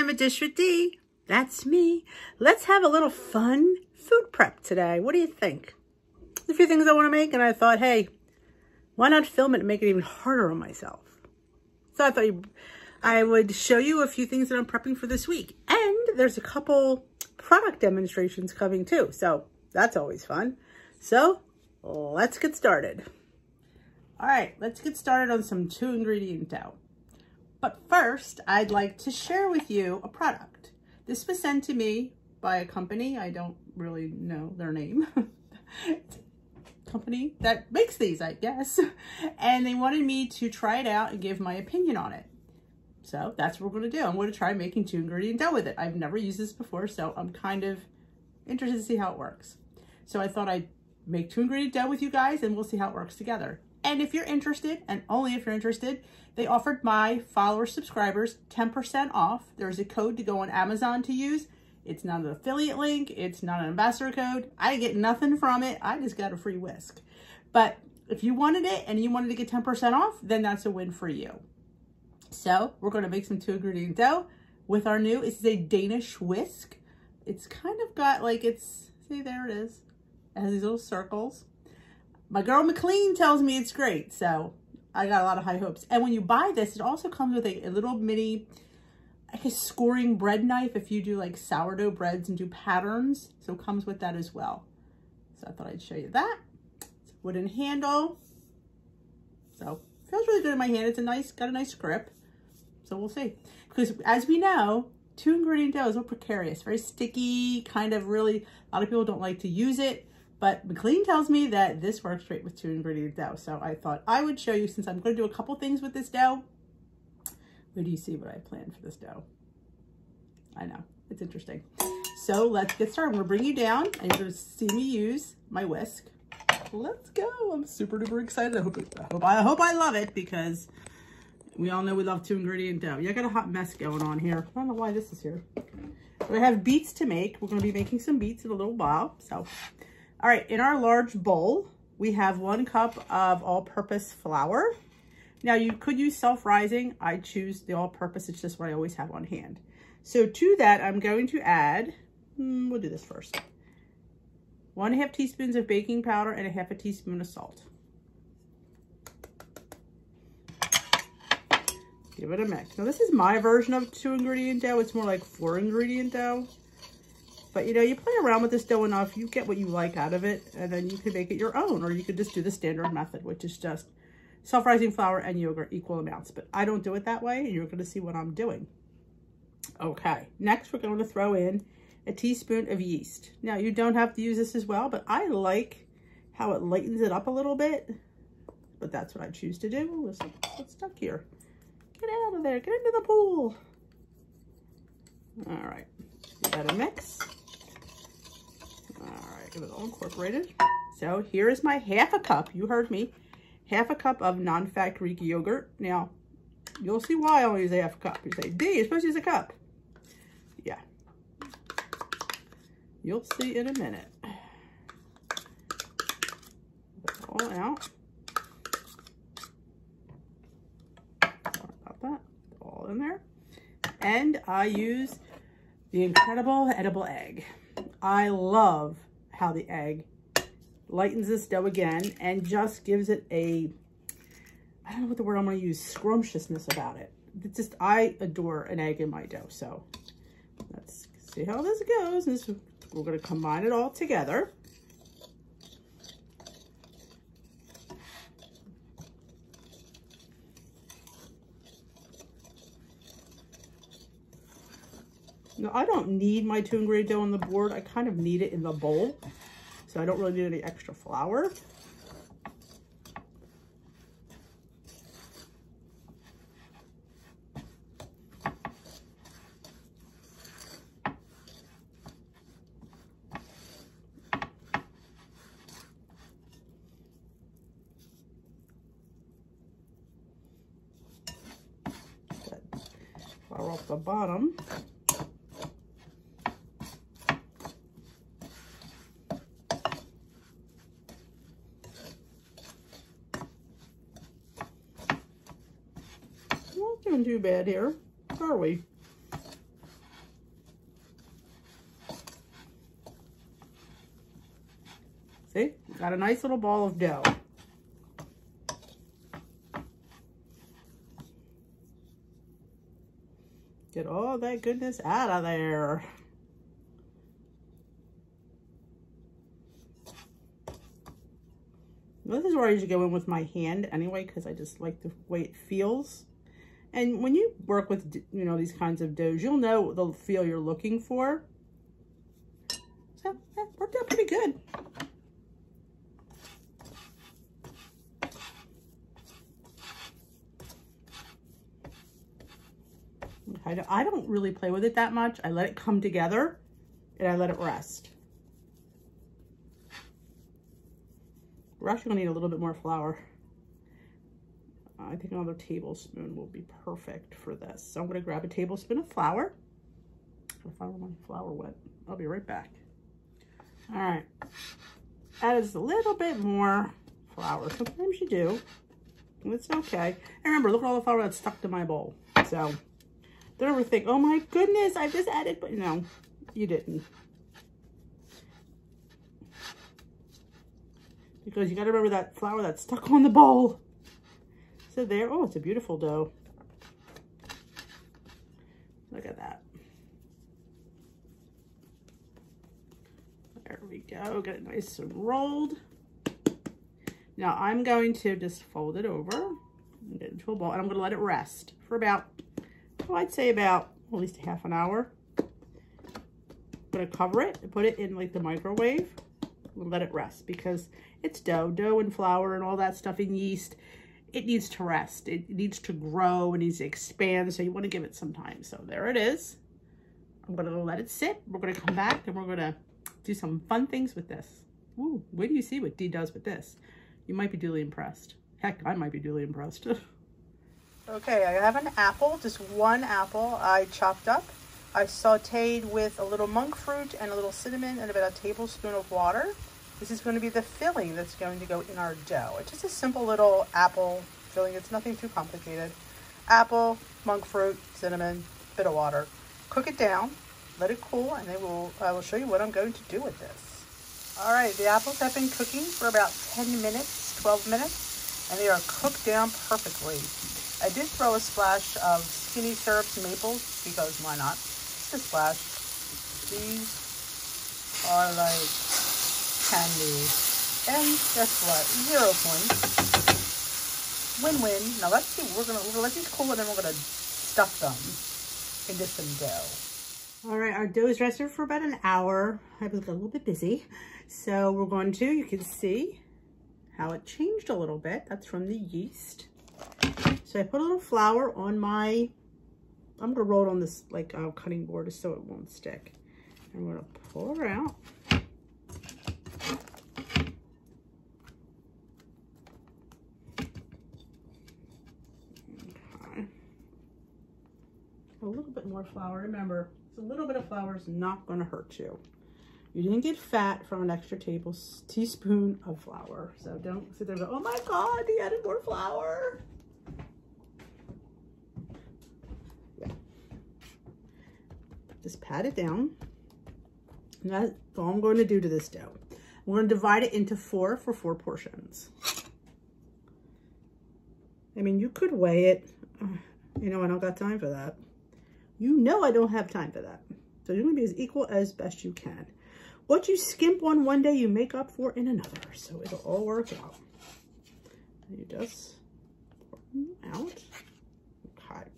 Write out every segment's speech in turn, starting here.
time at Dish with D. That's me. Let's have a little fun food prep today. What do you think? A few things I want to make, and I thought, hey, why not film it and make it even harder on myself? So I thought I would show you a few things that I'm prepping for this week. And there's a couple product demonstrations coming too, so that's always fun. So let's get started. All right, let's get started on some 2-ingredient dough. But first, I'd like to share with you a product. This was sent to me by a company. I don't really know their name. Company that makes these, I guess, and they wanted me to try it out and give my opinion on it. So that's what we're going to do. I'm going to try making 2-ingredient dough with it. I've never used this before, so I'm kind of interested to see how it works. So I thought I'd make 2-ingredient dough with you guys, and we'll see how it works together. And if you're interested, and only if you're interested, they offered my followers, subscribers, 10% off. There's a code to go on Amazon to use. It's not an affiliate link. It's not an ambassador code. I get nothing from it. I just got a free whisk. But if you wanted it and you wanted to get 10% off, then that's a win for you. So we're going to make some 2-ingredient dough with our new, this is a Danish whisk. It's kind of got like it's, see, there it is. It has these little circles. My girl McLean tells me it's great. So I got a lot of high hopes. And when you buy this, it also comes with a little mini, like a scoring bread knife if you do like sourdough breads and do patterns. So it comes with that as well. So I thought I'd show you that. It's a wooden handle. So it feels really good in my hand. It's a nice, got a nice grip. So we'll see. Because as we know, 2-ingredient dough is a little precarious, very sticky, kind of really, a lot of people don't like to use it. But McLean tells me that this works great with 2-ingredient dough. So I thought I would show you, since I'm going to do a couple things with this dough. Where do you see what I planned for this dough? I know, it's interesting. So let's get started. I'm gonna bring you down and you're gonna see me use my whisk. Let's go. I'm super duper excited. I hope I love it, because we all know we love 2-ingredient dough. Yeah, I got a hot mess going on here. I don't know why this is here. But I have beets to make. We're gonna be making some beets in a little while. So, all right, in our large bowl, we have 1 cup of all-purpose flour. Now you could use self-rising. I choose the all-purpose. It's just what I always have on hand. So to that, I'm going to add, we'll do this first, 1.5 teaspoons of baking powder and 1/2 teaspoon of salt. Give it a mix. Now this is my version of 2-ingredient dough. It's more like 4-ingredient dough. But you know, you play around with this dough enough, you get what you like out of it, and then you can make it your own, or you could just do the standard method, which is just self-rising flour and yogurt, equal amounts. But I don't do it that way, and you're going to see what I'm doing. Okay, next we're going to throw in a teaspoon of yeast. Now you don't have to use this as well, but I like how it lightens it up a little bit. But that's what I choose to do. Listen, it's stuck here. Get out of there. Get into the pool. All right, give that a mix. All right, get it all incorporated. So here is my 1/2 cup. You heard me. 1/2 cup of non-fat Greek yogurt. Now, you'll see why I only use a 1/2 cup. You say, D, you're supposed to use a cup. Yeah. You'll see in a minute. That's all out. Sorry about that. All in there. And I use the Incredible Edible Egg. I love how the egg lightens this dough again and just gives it a, I don't know what the word I'm going to use, scrumptiousness about it. It's just, I adore an egg in my dough. So let's see how this goes. And this, we're going to combine it all together. Now, I don't need my 2-ingredient dough on the board. I kind of need it in the bowl. So I don't really need any extra flour. That flour off the bottom. Too bad here, are we? See, got a nice little ball of dough. Get all that goodness out of there. This is where I usually go in with my hand anyway, because I just like the way it feels. And when you work with, you know, these kinds of doughs, you'll know the feel you're looking for. So that worked out pretty good. I don't really play with it that much. I let it come together and I let it rest. We're actually gonna need a little bit more flour. I think another tablespoon will be perfect for this. So I'm gonna grab a tablespoon of flour. I'll find where my flour went. I'll be right back. All right, add a little bit more flour. Sometimes you do, and it's okay. And remember, look at all the flour that's stuck to my bowl. So don't ever think, oh my goodness, I just added, but no, you didn't. Because you gotta remember that flour that's stuck on the bowl. So there, oh, it's a beautiful dough. Look at that. There we go, got it nice and rolled. Now I'm going to just fold it over and get into a bowl, and I'm gonna let it rest for about, well, I'd say about at least half an hour. I'm gonna cover it and put it in like the microwave. And let it rest, because it's dough and flour and all that stuff and yeast. It needs to rest, it needs to grow, it needs to expand, so you want to give it some time. So there it is. I'm gonna let it sit. We're gonna come back and we're gonna do some fun things with this. Ooh, wait till you see what Dee does with this. You might be duly impressed. Heck, I might be duly impressed. Okay, I have an apple, just one apple I chopped up. I sauteed with a little monk fruit and a little cinnamon and about a tablespoon of water. This is going to be the filling that's going to go in our dough. It's just a simple little apple filling. It's nothing too complicated. Apple, monk fruit, cinnamon, bit of water. Cook it down, let it cool, and then I will show you what I'm going to do with this. All right, the apples have been cooking for about 10 minutes, 12 minutes, and they are cooked down perfectly. I did throw a splash of skinny syrup to maples, because why not? A splash. These are like candy, and guess what? 0 points. Win-win. Now let's see. We're gonna let these cool, and then we're gonna stuff them into some dough. All right, our dough is rested for about an hour. I was a little bit busy, so we're going to. You can see how it changed a little bit. That's from the yeast. So I put a little flour on my. I'm gonna roll it on this like cutting board just so it won't stick. I'm gonna pull her out. Okay. A little bit more flour. Remember, a little bit of flour is not gonna hurt you. You didn't get fat from an extra teaspoon of flour. So don't sit there and go, oh my God, you added more flour. Just pat it down. And that's all I'm going to do to this dough. We're going to divide it into four portions. I mean, you could weigh it. You know, I don't got time for that. You know I don't have time for that. So you're going to be as equal as best you can. What you skimp on one day, you make up for in another. So it'll all work out. You just pour them out. Okay.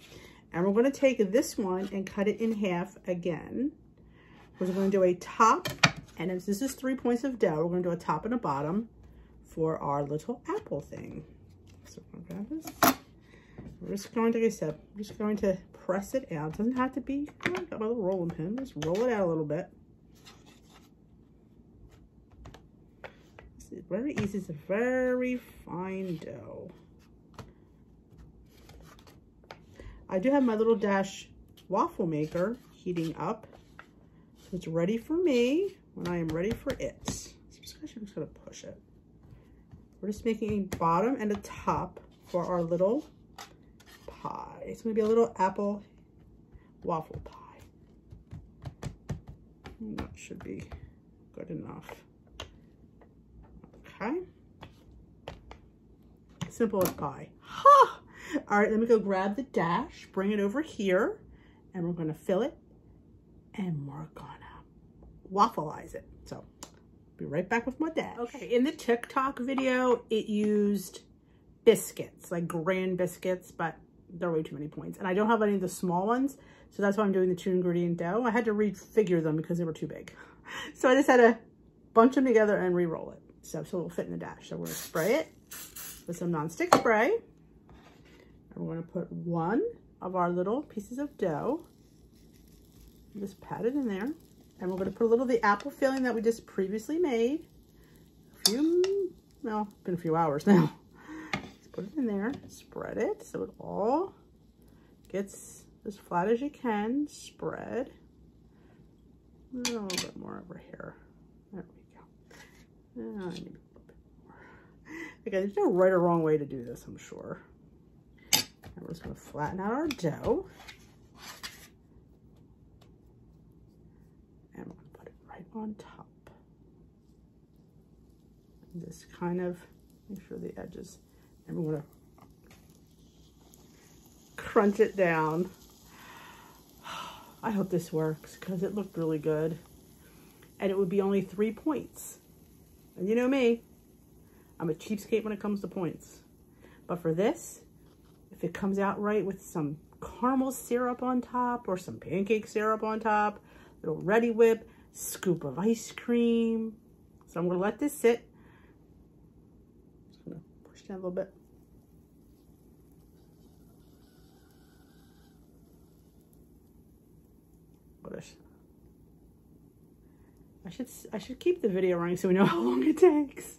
And we're going to take this one and cut it in half again. We're going to do a top, and as this is 3 points of dough, we're going to do a top and a bottom for our little apple thing. So we're going to grab this. We're just going to, like I said, we're just going to press it out. It doesn't have to be, I've got my little rolling pin. Just roll it out a little bit. This is very easy. It's a very fine dough. I do have my little Dash waffle maker heating up. So it's ready for me when I am ready for it. So I'm just gonna push it. We're just making a bottom and a top for our little pie. It's gonna be a little apple waffle pie. And that should be good enough. Okay. Simple as pie. Ha! Huh! All right, let me go grab the Dash, bring it over here, and we're gonna fill it, and we're gonna waffleize it. So, be right back with my Dash. Okay, in the TikTok video, it used biscuits, like Grand Biscuits, but there are way too many points. And I don't have any of the small ones, so that's why I'm doing the 2-ingredient dough. I had to refigure them because they were too big. So I just had to bunch them together and re-roll it. So it'll fit in the Dash. So we're gonna spray it with some nonstick spray. And we're gonna put one of our little pieces of dough. Just pat it in there. And we're gonna put a little of the apple filling that we just previously made. Well, it's been a few hours now. Let's put it in there, spread it so it all gets as flat as you can, spread. A little bit more over here. There we go. I need a little bit more. Okay, there's no right or wrong way to do this, I'm sure. And we're just gonna flatten out our dough. And we're gonna put it right on top. And just kind of make sure the edges, and we're gonna crunch it down. I hope this works because it looked really good. And it would be only 3 points. And you know me, I'm a cheapskate when it comes to points. But for this, if it comes out right with some caramel syrup on top or some pancake syrup on top, little Ready Whip, scoop of ice cream. So I'm gonna let this sit. Just gonna push down a little bit. I should keep the video running so we know how long it takes.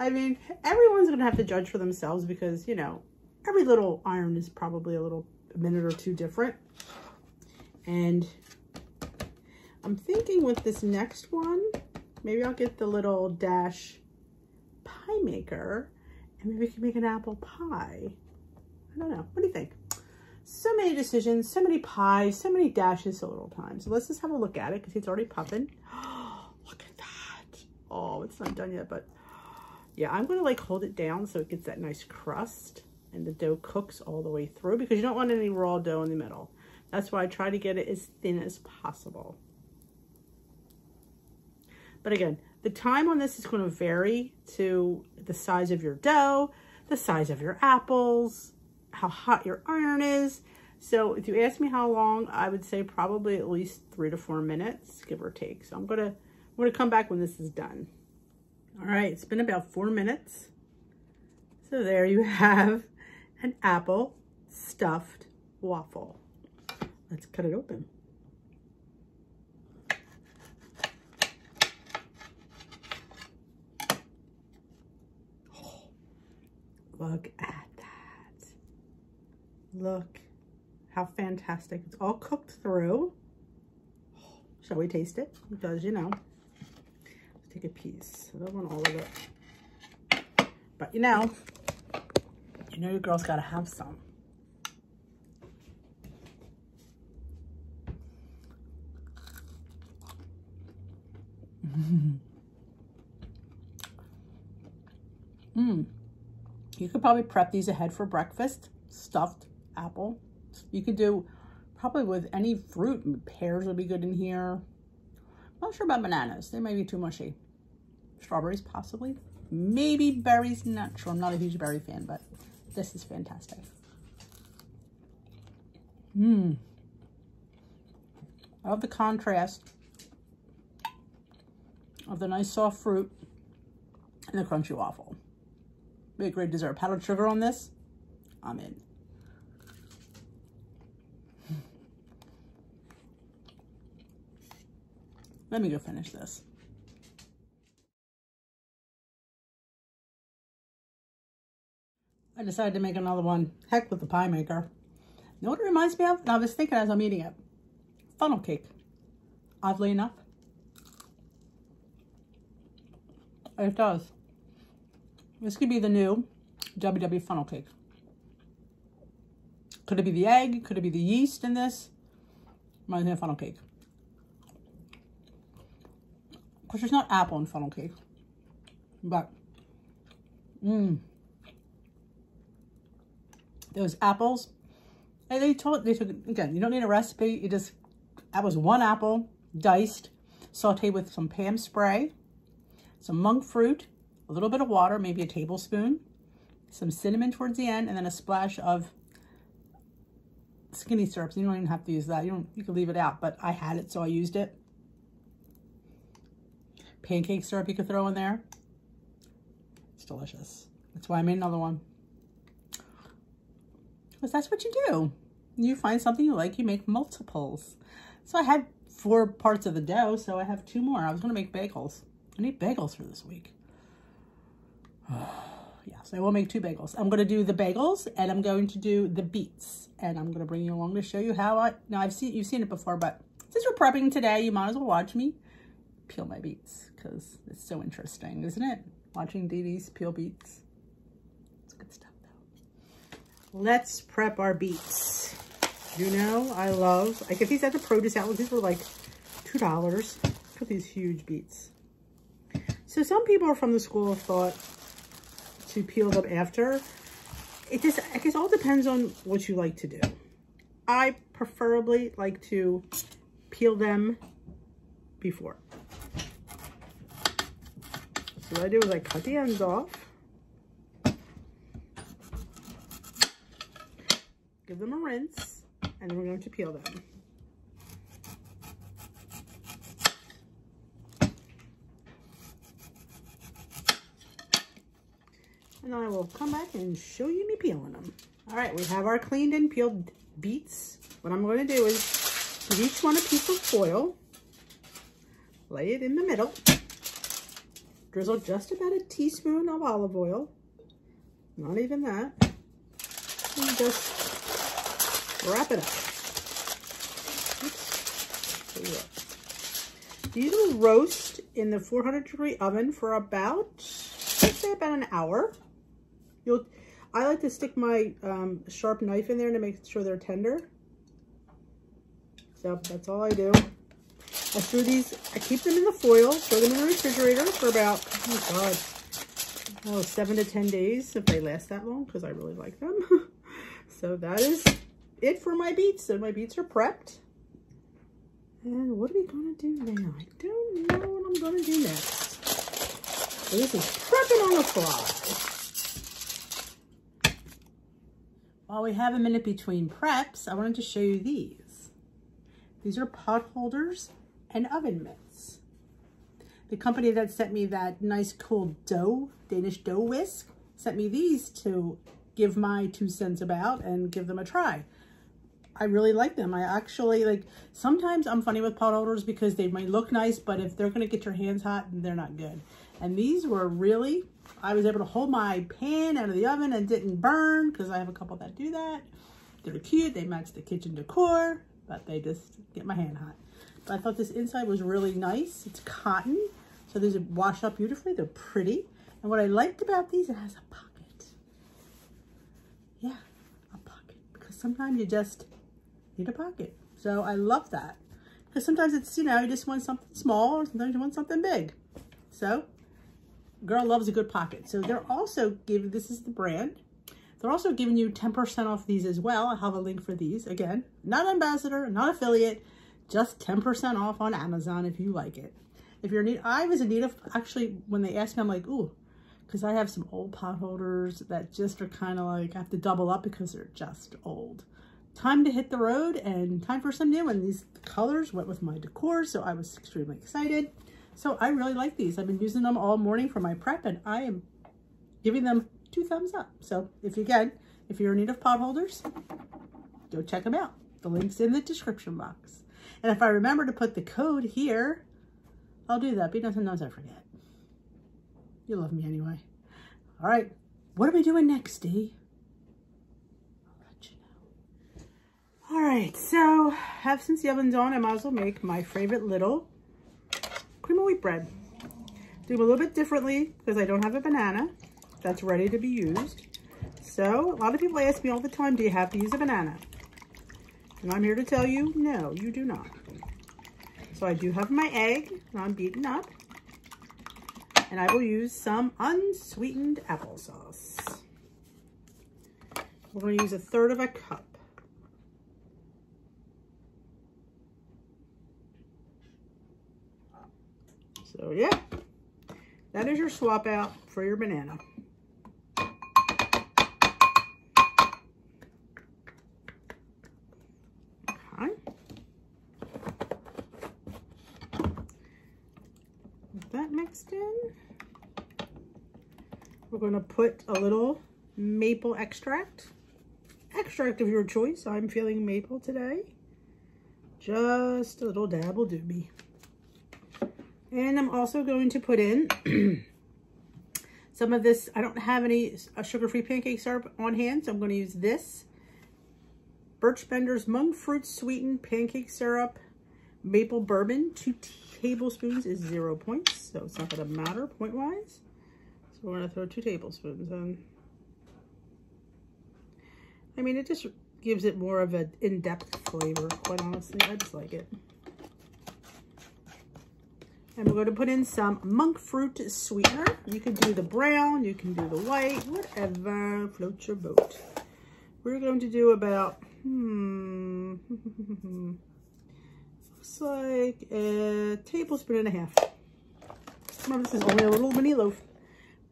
I mean, everyone's gonna have to judge for themselves because, you know, every little iron is probably a minute or two different. And I'm thinking with this next one, maybe I'll get the little Dash pie maker and maybe we can make an apple pie. I don't know, what do you think? So many decisions, so many pies, so many dashes, so little time. So let's just have a look at it because it's already popping. Oh, look at that. Oh, it's not done yet, but yeah, I'm gonna like hold it down so it gets that nice crust and the dough cooks all the way through because you don't want any raw dough in the middle. That's why I try to get it as thin as possible. But again, the time on this is gonna vary to the size of your dough, the size of your apples, how hot your iron is. So if you ask me how long, I would say probably at least 3 to 4 minutes, give or take. So I'm gonna come back when this is done. All right, it's been about 4 minutes. So there you have an apple stuffed waffle. Let's cut it open. Look at look how fantastic. It's all cooked through. Shall we taste it? Because, you know, let's take a piece. I don't want all of it. But, you know your girl's got to have some. You could probably prep these ahead for breakfast. Stuffed apple. You could do probably with any fruit. Pears would be good in here. Not sure about bananas. They might be too mushy. Strawberries possibly. Maybe berries. Not sure. I'm not a huge berry fan, but this is fantastic. Mmm. I love the contrast of the nice soft fruit and the crunchy waffle. Be a great dessert. Powdered sugar on this. I'm in. Let me go finish this. I decided to make another one. Heck with the pie maker. You know what it reminds me of? And I was thinking as I'm eating it. Funnel cake. Oddly enough. It does. This could be the new WW funnel cake. Could it be the egg? Could it be the yeast in this? Reminds me of funnel cake. Of course, there's not apple in funnel cake, but Those apples, and they took, again, you don't need a recipe. You just, that was one apple diced, sauteed with some Pam spray, some monk fruit, a little bit of water, maybe a tablespoon, some cinnamon towards the end, and then a splash of skinny syrups. You don't even have to use that. You can leave it out, but I had it, so I used it. Pancake syrup you could throw in there. It's delicious. That's why I made another one. Because that's what you do. You find something you like, you make multiples. So I had 4 parts of the dough, so I have 2 more. I was going to make bagels. I need bagels for this week. Yes, I will make 2 bagels. I'm going to do the bagels, and I'm going to do the beets. And I'm going to bring you along to show you how I... Now, you've seen it before, but since we're prepping today, you might as well watch me peel my beets, because it's so interesting, isn't it? Watching Dee Dee's peel beets. It's good stuff, though. Let's prep our beets. You know, I get these at the produce outlet. These were like $2. Look at these huge beets. So some people are from the school of thought to peel them after. It just, I guess, all depends on what you like to do. I preferably like to peel them before. So what I do is I cut the ends off, give them a rinse, and then we're going to peel them. And I will come back and show you me peeling them. All right, we have our cleaned and peeled beets. What I'm going to do is give each one a piece of foil, lay it in the middle, drizzle just about a teaspoon of olive oil, not even that, and just wrap it up. Oops. These will roast in the 400-degree oven for about, I'd say about an hour. I like to stick my sharp knife in there to make sure they're tender. So that's all I do. I threw these, I keep them in the foil, throw them in the refrigerator for about, 7 to 10 days if they last that long, because I really like them. So that is it for my beets. So my beets are prepped. And what are we going to do now? I don't know what I'm going to do next. So this is prepping on the fly. While we have a minute between preps, I wanted to show you these. These are pot holders and oven mitts. The company that sent me that nice cool dough, Danish dough whisk, sent me these to give my 2 cents about and give them a try. I really like them. I actually like, sometimes I'm funny with pot holders because they might look nice, but if they're gonna get your hands hot, they're not good. And these were really, I was able to hold my pan out of the oven and didn't burn, because I have a couple that do that. They're cute. They match the kitchen decor, but they just get my hand hot. But I thought this inside was really nice. It's cotton, so these wash up beautifully. They're pretty. And what I liked about these, it has a pocket. Yeah, a pocket. Because sometimes you just need a pocket. So I love that. Because sometimes it's, you know, you just want something small, or sometimes you want something big. So... girl loves a good pocket. So they're also giving, this is the brand. They're also giving you 10% off these as well. I'll have a link for these. Again, not ambassador, not affiliate, just 10% off on Amazon if you like it. If you're in need, I was in need of, actually, when they asked me, I'm like, ooh, because I have some old pot holders that just are kind of like, I have to double up because they're just old. Time to hit the road and time for some new, and these colors went with my decor, so I was extremely excited. So I really like these. I've been using them all morning for my prep, and I am giving them 2 thumbs up. So if you're in need of pot holders, go check them out. The link's in the description box. And if I remember to put the code here, I'll do that, because sometimes I forget. You love me anyway. All right, what are we doing next, Dee? I'll let you know. All right, so since the oven's on, I might as well make my favorite little cream of wheat bread. Do them a little bit differently because I don't have a banana that's ready to be used. So a lot of people ask me all the time, do you have to use a banana? And I'm here to tell you, no, you do not. So I do have my egg, and I'm beating up. and I will use some unsweetened applesauce. We're going to use 1/3 cup. So yeah, that is your swap out for your banana. Okay. Get that mixed in. We're going to put a little maple extract. Extract of your choice. I'm feeling maple today. Just a little dabble doobie. And I'm also going to put in some of this. I don't have any sugar-free pancake syrup on hand, so I'm going to use this. Birch Bender's Monk Fruit Sweetened Pancake Syrup Maple Bourbon. 2 tablespoons is 0 points, so it's not going to matter point-wise. So we're going to throw 2 tablespoons on. I mean, it just gives it more of an in-depth flavor, quite honestly. I just like it. And we're going to put in some monk fruit sweetener. You can do the brown, you can do the white, whatever floats your boat. We're going to do about, looks like 1.5 tablespoons. Remember, this is only a little mini loaf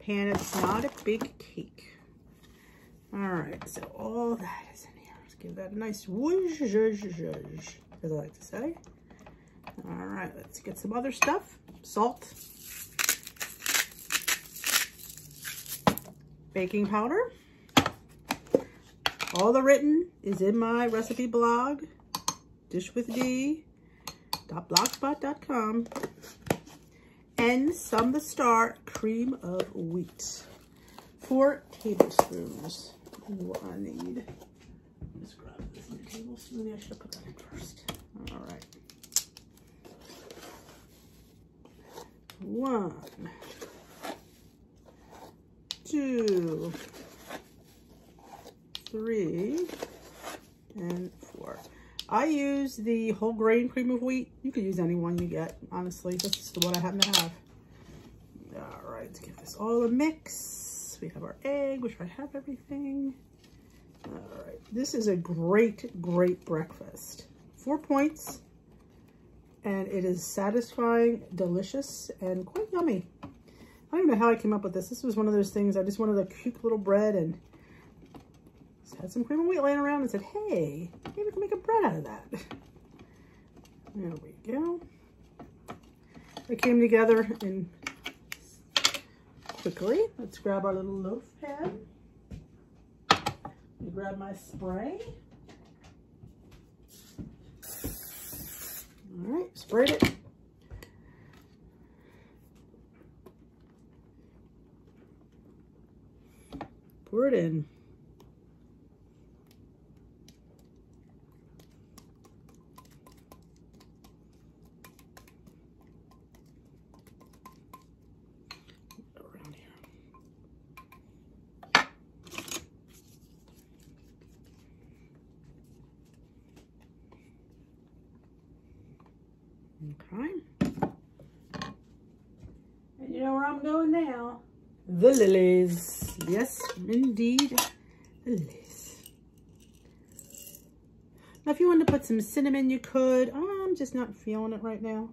pan. It's not a big cake. All right, so all that is in here. Let's give that a nice whoosh, as I like to say. All right, let's get some other stuff. Salt, baking powder. All the written is in my recipe blog, dishwithdee.blogspot.com, and some the star cream of wheat, 4 tablespoons. What I need. Let's grab this new tablespoon. Maybe I should put that in first. All right. 1, 2, 3, and 4. I use the whole grain cream of wheat. You could use any one you get, honestly. This is the one I happen to have. All right, let's give this all a mix. We have our egg, which I have everything. All right, this is a great, great breakfast. 4 points. And it is satisfying, delicious, and quite yummy. I don't even know how I came up with this. This was one of those things. I just wanted a cute little bread and just had some cream of wheat laying around and said, hey, maybe we can make a bread out of that. There we go. They came together and quickly. Let's grab our little loaf pan. Let me grab my spray. All right, spread it. Pour it in. Around here. Okay. And you know where I'm going now? The lilies. Yes, indeed. The lilies. Now, if you wanted to put some cinnamon, you could. I'm just not feeling it right now.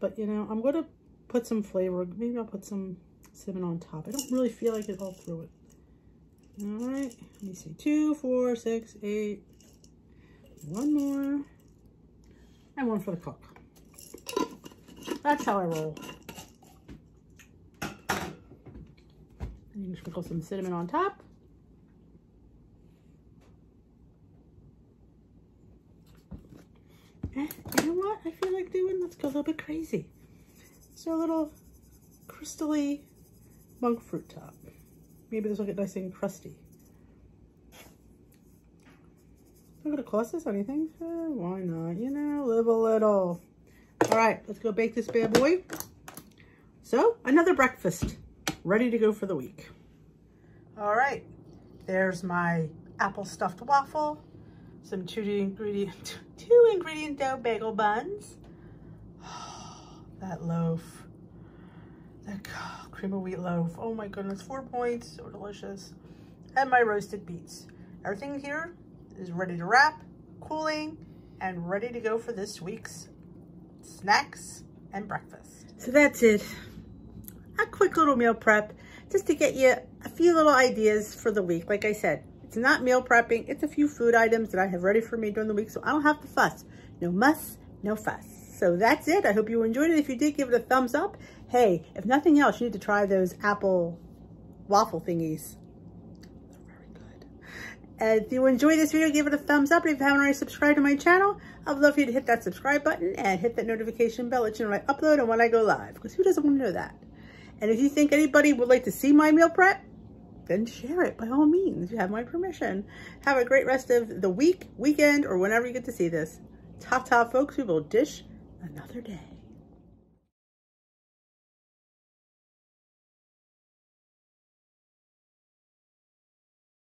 But, you know, I'm going to put some flavor. Maybe I'll put some cinnamon on top. I don't really feel like it all through it. All right. Let me see. 2, 4, 6, 8. One more. And one for the cook. That's how I roll. And you sprinkle some cinnamon on top. And you know what I feel like doing? Let's go a little bit crazy. So a little crystally monk fruit top. Maybe this will get nice and crusty. Not gonna cost us anything, so why not? You know, live a little. All right, let's go bake this bad boy. So, another breakfast, ready to go for the week. All right, there's my apple stuffed waffle, some two ingredient dough bagel buns. Oh, that loaf. cream of wheat loaf. Oh my goodness, 4 points, so delicious. And my roasted beets. Everything here is ready to wrap, cooling, and ready to go for this week's snacks and breakfast. So that's it. A quick little meal prep just to get you a few little ideas for the week. Like I said, it's not meal prepping. It's a few food items that I have ready for me during the week, so I don't have to fuss. No muss, no fuss. So that's it. I hope you enjoyed it. If you did, give it a thumbs up. Hey, if nothing else, you need to try those apple waffle thingies. If you enjoyed this video, give it a thumbs up. If you haven't already subscribed to my channel, I'd love for you to hit that subscribe button and hit that notification bell. Let you know when I upload and when I go live, because who doesn't want to know that? And if you think anybody would like to see my meal prep, then share it by all means. You have my permission. Have a great rest of the week, weekend, or whenever you get to see this. Ta-ta, folks. We will dish another day.